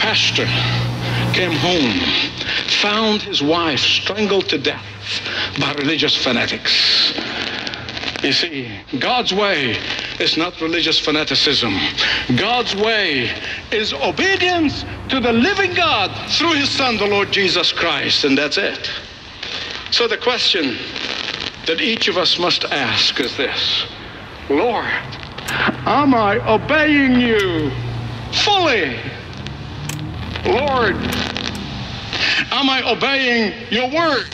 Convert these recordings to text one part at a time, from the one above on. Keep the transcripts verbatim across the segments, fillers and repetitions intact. pastor came home, found his wife strangled to death by religious fanatics. You see, God's way is not religious fanaticism. God's way is obedience to the living God through his Son, the Lord Jesus Christ, and that's it. So the question that each of us must ask is this: Lord, am I obeying you fully? Lord, am I obeying your word?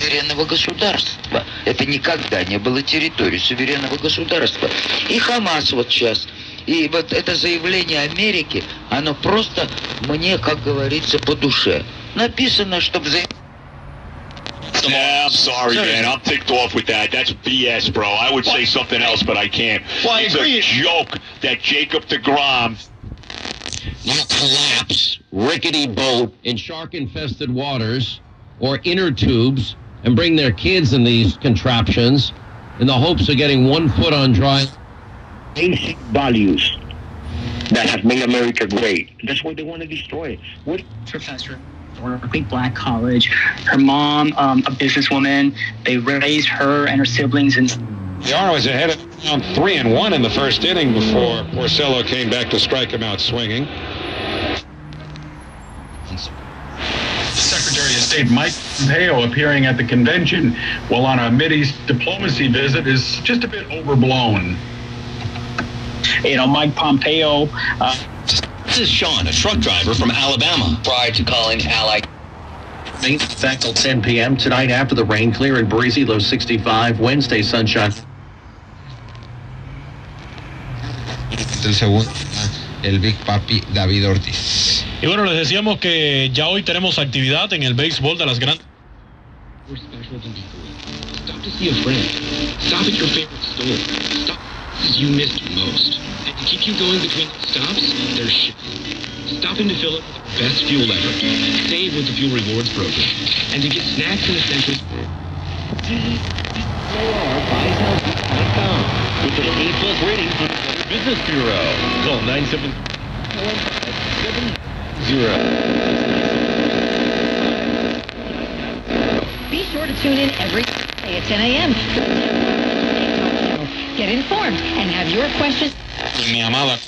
Суверенного государства. Это никогда не было территорией суверенного государства. И Хамас вот сейчас. И вот это заявление Америки, оно просто мне, как говорится, по душе. Написано, чтобы... Yeah, I'm sorry, sorry, man. I'm ticked off with that. That's B S, bro. I would what? say something else, but I can't. Well, it's I agree. a joke that Jacob DeGrom will collapse rickety boat in shark-infested waters or inner tubes and bring their kids in these contraptions in the hopes of getting one foot on dry. Basic values that have made America great. That's why they want to destroy it. What, Professor? Working black college. Her mom, um, a businesswoman. They raised her and her siblings. And the R was ahead of down three and one in the first inning before Porcello came back to strike him out swinging. Secretary of State Mike Pompeo appearing at the convention while on a Mideast diplomacy visit is just a bit overblown. You know, Mike Pompeo. Uh, This is Sean, a truck driver from Alabama. Prior to calling Ally. In fact, till ten p m tonight after the rain, clear and breezy, low sixty-five, Wednesday sunshine. El segundo, el Big Papi, David Ortiz. Y bueno, les decíamos que ya hoy tenemos actividad en el béisbol de las grandes. Stop to see a friend. Stop at your favorite store. Stop you missed most. To keep you going between stops, there's Shell. Stop in to fill up with the best fuel ever. Save with the Fuel Rewards program. And to get snacks and essentials... with an A plus rating from the Business Bureau. Call nine seven zero. Be sure to tune in every day at ten a m Get informed and have your questions... Mi amada,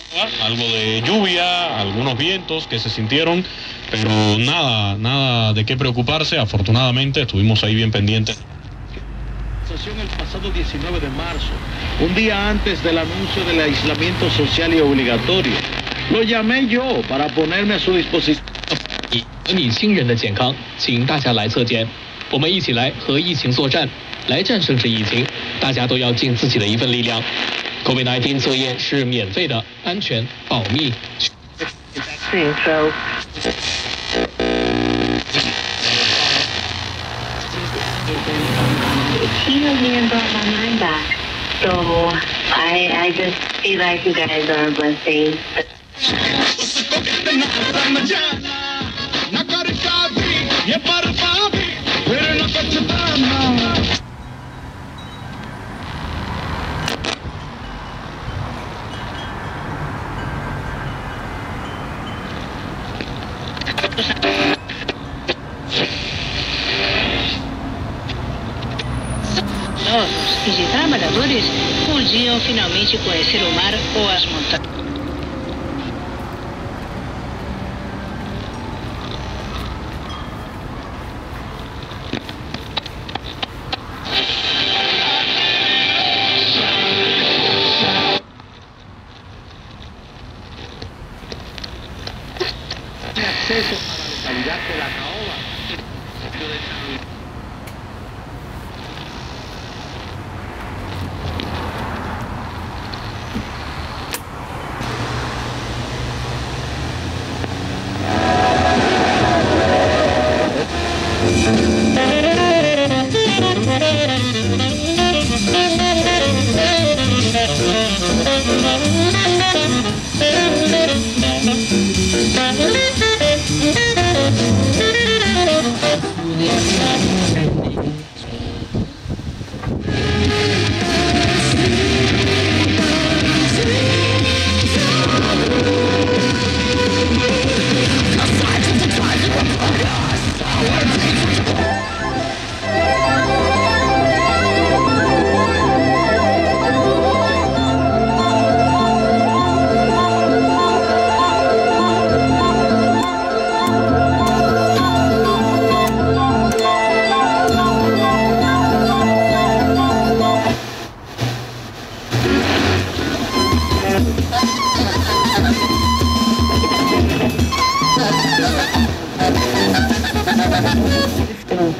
algo de lluvia, algunos vientos que se sintieron, pero nada, nada de qué preocuparse. Afortunadamente estuvimos ahí bien pendientes. El pasado diecinueve de marzo, un día antes del anuncio del aislamiento social y obligatorio, lo llamé yo para ponerme a su disposición. COVID nineteen测验是免费的，安全保密。E de trabalhadores podiam finalmente conhecer o mar ou as montanhas.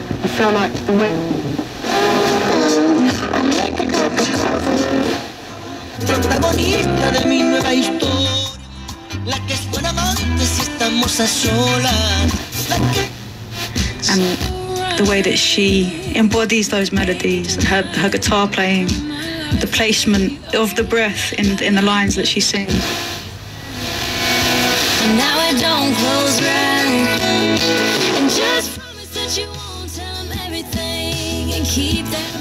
I feel like the protagonista de mi nueva historia, la que es buena amante si estamos a solas, la que... And the way that she embodies those melodies, her, her guitar playing, the placement of the breath in, in the lines that she sings. And now I don't close round, and just promise that you won't tell him everything and keep that...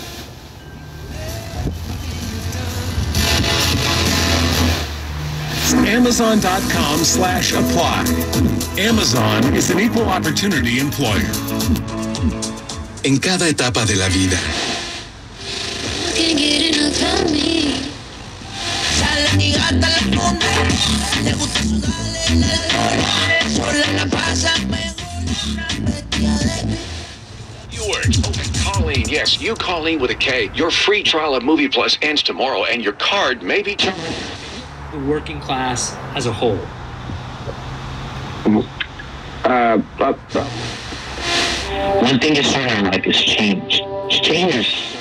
Amazon.com slash apply. Amazon is an equal opportunity employer. En cada etapa de la vida. Colleen, yes, you Colleen with a K. Your free trial of Movie Plus ends tomorrow, and your card may be tomorrow. The working class as a whole. Uh, uh, uh. One thing that's hard in life is change. It's changes.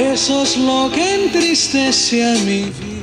Eso es lo que entristece a mi vida.